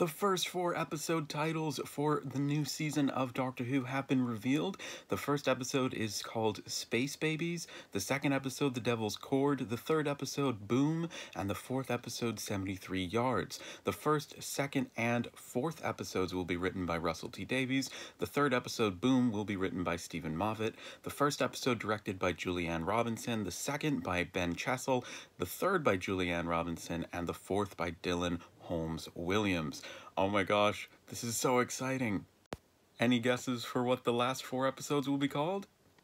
The first 4 episode titles for the new season of Doctor Who have been revealed. The first episode is called Space Babies, the second episode The Devil's Cord, the third episode Boom, and the fourth episode 73 Yards. The first, second, and fourth episodes will be written by Russell T. Davies. The third episode Boom will be written by Steven Moffat. The first episode directed by Julie Anne Robinson, the second by Ben Chessell, the third by Julie Anne Robinson, and the fourth by Dylan Holmes Williams. Oh my gosh, this is so exciting. Any guesses for what the last 4 episodes will be called?